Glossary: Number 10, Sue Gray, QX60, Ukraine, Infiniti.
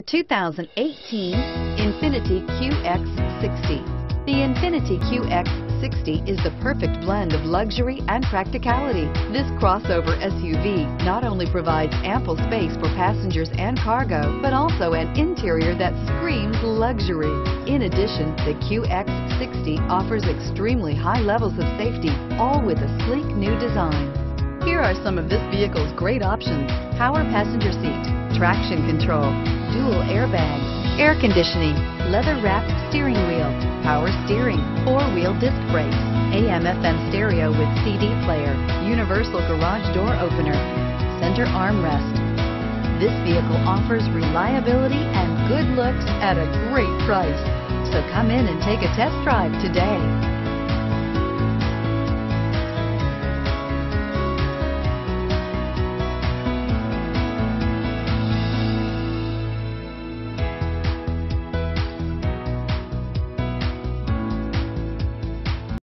The 2018 Infiniti QX60. The Infiniti QX60 is the perfect blend of luxury and practicality. This crossover SUV not only provides ample space for passengers and cargo, but also an interior that screams luxury. In addition, the QX60 offers extremely high levels of safety, all with a sleek new design. Here are some of this vehicle's great options: power passenger seat, traction control, dual airbags, air conditioning, leather-wrapped steering wheel, power steering, four-wheel disc brakes, AM/FM stereo with CD player, universal garage door opener, center armrest. This vehicle offers reliability and good looks at a great price. So come in and take a test drive today.